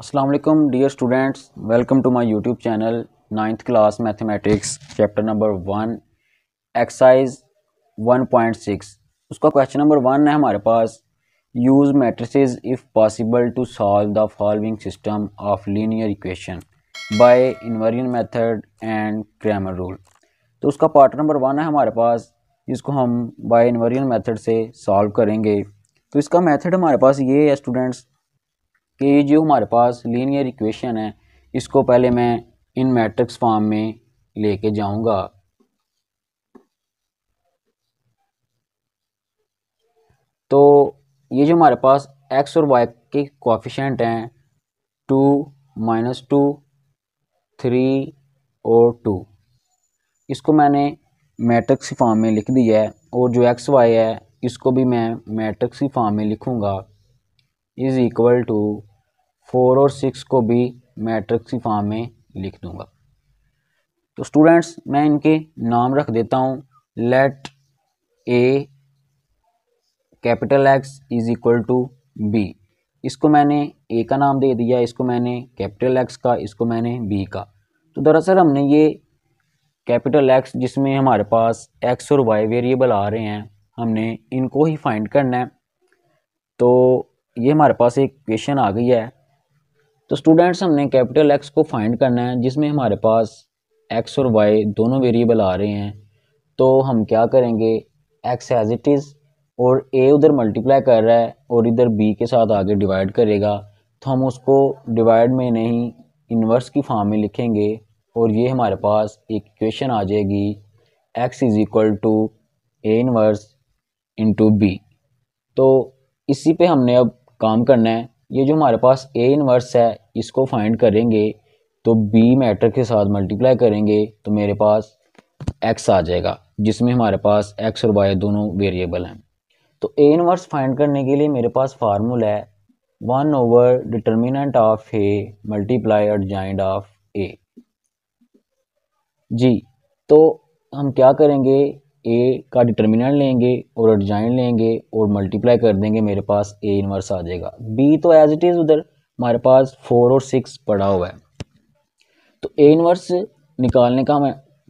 अस्सलाम वालेकुम dear students, welcome to my YouTube channel. 9th class mathematics chapter number 1 exercise 1.6, उसका question number 1 है हमारे पास। Use matrices if possible to solve the following system of linear equation by invariant method and Cramer rule. तो उसका part number 1 है हमारे पास, जिसको हम बाय इनवेरिएंट मेथड से सॉल्व करेंगे। तो इसका मेथड हमारे पास ये है स्टूडेंट्स कि जो हमारे पास लीनियर इक्वेशन है, इसको पहले मैं इन मैट्रिक्स फॉर्म में लेके जाऊंगा। तो ये जो हमारे पास x और y के कोएफिशिएंट हैं 2 - 2 3 और 2, इसको मैंने मैट्रिक्स फॉर्म में लिख दिया है। और जो x y है इसको भी मैं मैट्रिक्स फॉर्म में लिखूंगा। इज इक्वल टू 4 और 6 को भी मैट्रिक्स फॉर्म में लिख दूंगा। तो स्टूडेंट्स मैं इनके नाम रख देता हूँ। Let A capital X is equal to B, इसको मैंने ए का नाम दे दिया, इसको मैंने कैपिटल एक्स का, इसको मैंने बी का। तो दरअसल हमने ये कैपिटल एक्स जिसमें हमारे पास एक्स और वाई वेरिएबल आ रहे हैं, हमने इनको ही फाइंड करना है। तो ये हमारे पास एक इक्वेशन आ गई है। तो स्टूडेंट्स हमने कैपिटल एक्स को फाइंड करना है जिसमें हमारे पास एक्स और वाई दोनों वेरिएबल आ रहे हैं। तो हम क्या करेंगे, एक्स एज इट इज़ और ए उधर मल्टीप्लाई कर रहा है और इधर बी के साथ आगे डिवाइड करेगा। तो हम उसको डिवाइड में नहीं, इन्वर्स की फॉर्म में लिखेंगे। और ये हमारे पास एक इक्वेशन आ जाएगी X is equal to A inverse into B. तो इसी पर हमने अब काम करना है। ये जो हमारे पास A इन्वर्स है इसको फाइंड करेंगे, तो B मैट्रिक्स के साथ मल्टीप्लाई करेंगे तो मेरे पास X आ जाएगा, जिसमें हमारे पास X और Y दोनों वेरिएबल हैं। तो A इन्वर्स फाइंड करने के लिए मेरे पास फार्मूला है 1 over determinant of A multiply adjoint of A जी। तो हम क्या करेंगे, ए का डिटर्मिनेंट लेंगे और एडजॉइंट लेंगे और मल्टीप्लाई कर देंगे, मेरे पास ए इन्वर्स आ जाएगा। बी तो एज इट इज़ उधर हमारे पास 4 और 6 पड़ा हुआ है। तो ए इन्वर्स निकालने का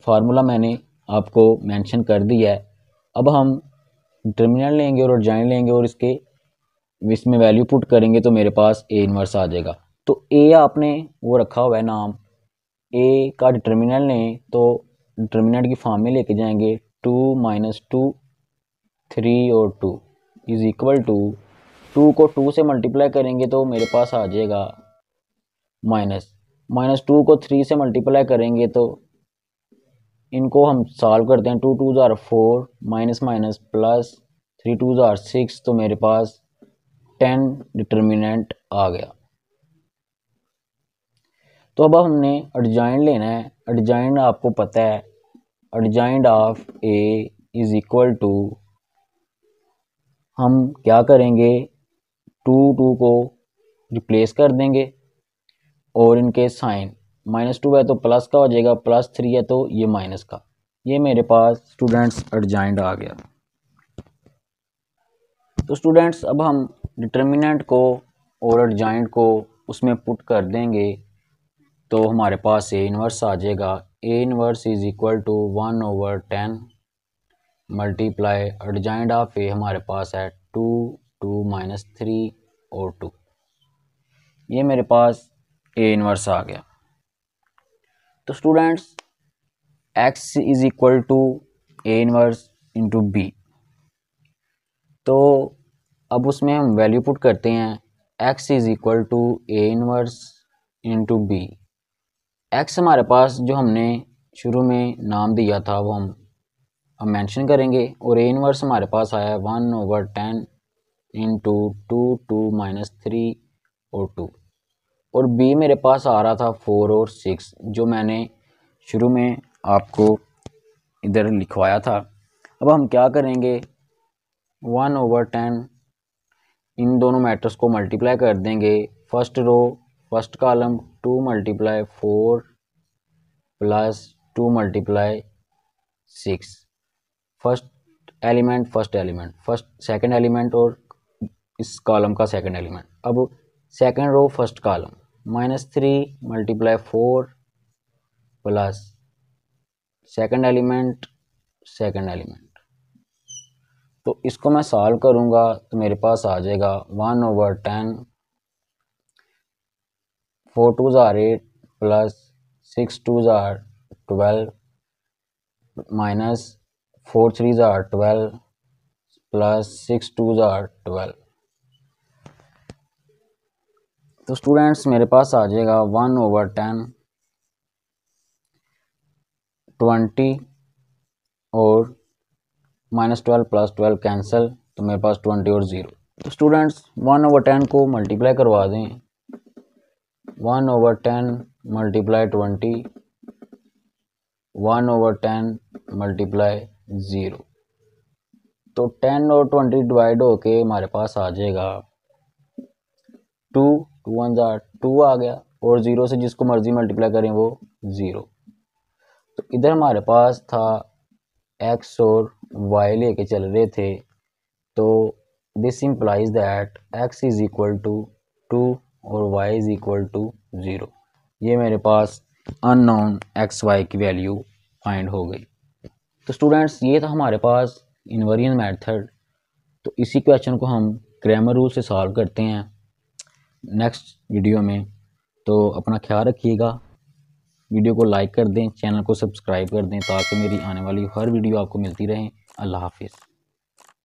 फार्मूला मैंने आपको मेंशन कर दिया है। अब हम डिटर्मिनेंट लेंगे और एडजॉइंट लेंगे और इसके इसमें वैल्यू पुट करेंगे तो मेरे पास ए इन्वर्स आ जाएगा। तो ए आपने वो रखा हुआ है नाम, ए का डिटर्मिनेंट लें तो डिटर्मिनेंट की फॉर्म में लेके जाएंगे 2 - 2 3 और 2 इज़ इक्वल टू 2 को 2 से मल्टीप्लाई करेंगे तो मेरे पास आ जाएगा -2 को 3 से मल्टीप्लाई करेंगे तो इनको हम सॉल्व करते हैं। 2 2s are 4 - plus 3 2s are 6, तो मेरे पास 10 डिटर्मिनेंट आ गया। तो अब हमने एडजॉइंट लेना है। एडजॉइंट आपको पता है adjoint of A is equal to, हम क्या करेंगे 2 2 को रिप्लेस कर देंगे और इनके साइन -2 है तो प्लस का हो जाएगा, +3 है तो ये माइनस का। ये मेरे पास स्टूडेंट्स एडजॉइंट आ गया। तो स्टूडेंट्स अब हम डिटर्मिनेंट को और एडजॉइंट को उसमें पुट कर देंगे तो हमारे पास ए इन्वर्स आ जाएगा। A inverse is equal to 1 over 10 multiply adjoint of A हमारे पास है 2 2 - 3 और 2, ये मेरे पास ए इन्वर्स आ गया। तो students X is equal to A inverse into B. तो अब उसमें हम वैल्यू पुट करते हैं X is equal to A inverse into B. X हमारे पास जो हमने शुरू में नाम दिया था वो हम अब मेंशन करेंगे। और ए इन्वर्स हमारे पास आया 1 over 10 इंटू 2 2 - 3 और 2। और बी मेरे पास आ रहा था 4 और 6 जो मैंने शुरू में आपको इधर लिखवाया था। अब हम क्या करेंगे 1 over 10 इन दोनों मैट्रिक्स को मल्टीप्लाई कर देंगे। First row first column 2 multiply 4 plus 2 multiply 6, first element first second element और इस कॉलम का सेकंड एलिमेंट। अब second row first column -3 multiply 4 plus second element. तो इसको मैं सॉल्व करूंगा तो मेरे पास आ जाएगा 1/10 4 2s are 8 plus 6 2s are 12 minus 4 3s are 12 plus 6 2s are 12। तो स्टूडेंट्स मेरे पास आ जाएगा 1/10 20 और -12 प्लस 12 कैंसिल, तो मेरे पास 20 और 0। तो स्टूडेंट्स 1/10 को मल्टीप्लाई करवा दें, 1/10 मल्टीप्लाई 20, 1/10 मल्टीप्लाई 0। तो 10 और 20 डिवाइड होके हमारे पास आ जाएगा 2 2 1s are 2 आ गया और 0 से जिसको मर्जी मल्टीप्लाई करें वो 0। तो इधर हमारे पास था x और y लेके चल रहे थे, तो this implies that x is equal to 2 और y इज़ इक्वल टू 0। ये मेरे पास अननोन x y की वैल्यू फाइंड हो गई। तो स्टूडेंट्स ये था हमारे पास इन्वेरिएंट मेथड। तो इसी क्वेश्चन को हम ग्रामर रूल से सॉल्व करते हैं नेक्स्ट वीडियो में। तो अपना ख्याल रखिएगा, वीडियो को लाइक कर दें, चैनल को सब्सक्राइब कर दें ताकि मेरी आने वाली हर वीडियो आपको मिलती रहे। अल्लाह हाफिज़।